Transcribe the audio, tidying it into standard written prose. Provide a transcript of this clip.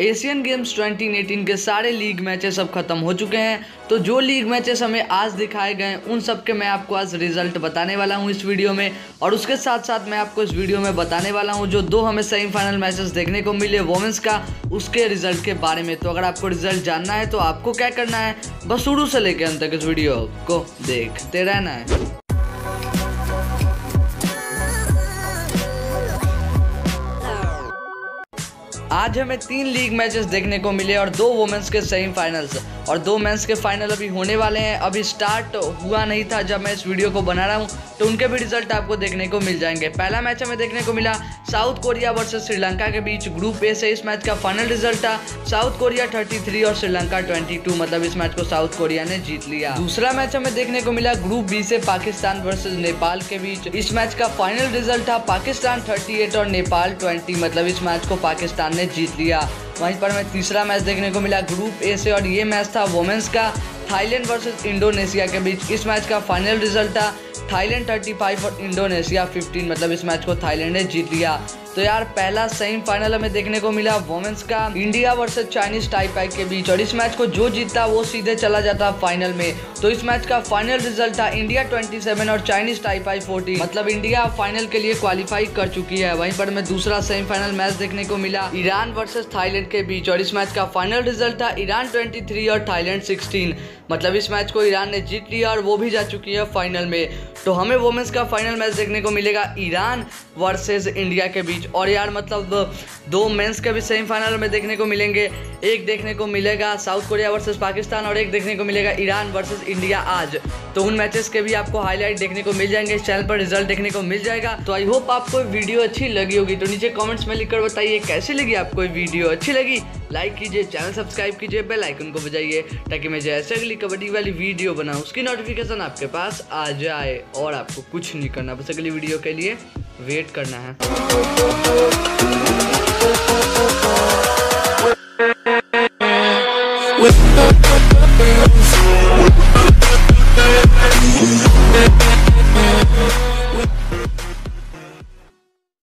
Asian games 2018 के सारे league matches अब खत्म हो चुके हैं। तो जो लीग मैचेस हमें आज दिखाए गए उन सब के मैं आपको आज रिजल्ट बताने वाला हूं इस वीडियो में, और उसके साथ साथ मैं आपको इस वीडियो में बताने वाला हूं जो दो हमें सेमीफाइनल मैचेस देखने को मिले वोमेंस का, उसके रिजल्ट के बारे में। तो अगर आपको रिजल्ट जानना है तो आपको क्या करना है, बस शुरू से लेकर अंत तक इस वीडियो को देखते रहना है। आज हमें 3 लीग मैचेस देखने को मिले और 2 वुमेन्स के सेमीफाइनल्स और 2 मेंस के फाइनल अभी होने वाले हैं। अभी स्टार्ट हुआ नहीं था जब मैं इस वीडियो को बना रहा हूँ, तो उनके भी रिजल्ट आपको देखने को मिल जाएंगे। पहला मैच हमें देखने को मिला साउथ कोरिया वर्सेस श्रीलंका के बीच, ग्रुप ए से इस मैच का फाइनल रिजल्ट था। साउथ कोरिया 33 और श्रीलंका 22, मतलब इस मैच को साउथ कोरिया ने जीत लिया। दूसरा मैच हमें देखने को मिला ग्रुप बी से पाकिस्तान वर्सेज नेपाल के बीच, इस मैच का फाइनल रिजल्ट था। पाकिस्तान 38 और नेपाल 20, मतलब इस मैच को पाकिस्तान ने जीत लिया। वहीं पर हमें तीसरा मैच देखने को मिला ग्रुप ए से और ये मैच था वोमेंस का, थाईलैंड वर्सेस इंडोनेशिया के बीच। इस मैच का फाइनल रिजल्ट था थाईलैंड 35 और इंडोनेशिया 15, मतलब इस मैच को थाईलैंड ने जीत लिया। तो यार पहला सेमीफाइनल हमें देखने को मिला वोमेंस का, इंडिया वर्सेस चाइनीज टाइपेई के बीच, और इस मैच को जो जीतता वो सीधे चला जाता फाइनल में। तो इस मैच का फाइनल रिजल्ट था इंडिया 27 और चाइनीज टाइपेई 40, मतलब इंडिया फाइनल के लिए क्वालिफाई कर चुकी है। वहीं पर हमें दूसरा सेमीफाइनल मैच देखने को मिला ईरान वर्सेस थाईलैंड के बीच, और इस मैच का फाइनल रिजल्ट था ईरान 23 और थाईलैंड 16, मतलब इस मैच को ईरान ने जीत लिया और वो भी जा चुकी है फाइनल में। तो हमें वोमेंस का फाइनल मैच देखने को मिलेगा ईरान वर्सेस इंडिया के बीच। और यार मतलब दो मेंस के भी सेमीफाइनल में देखने को मिलेंगे, एक देखने को मिलेगा साउथ कोरिया वर्सेस पाकिस्तान और एक देखने को मिलेगा ईरान वर्सेस इंडिया आज। तो उन मैचेस के भी आपको हाईलाइट देखने को मिल जाएंगे, इस चैनल पर रिजल्ट देखने को मिल जाएगा। तो आई होप आपको वीडियो अच्छी लगी होगी। तो नीचे कमेंट्स में लिखकर बताइए कैसी लगी आपको वीडियो। अच्छी लगी लाइक कीजिए, चैनल सब्सक्राइब कीजिए, बेल आइकन को बजाइए ताकि मैं जैसे अगली कबड्डी वाली वीडियो बनाऊँ उसकी नोटिफिकेशन आपके पास आ जाए। और आपको कुछ नहीं करना, बस अगली वीडियो के लिए वेट करना है।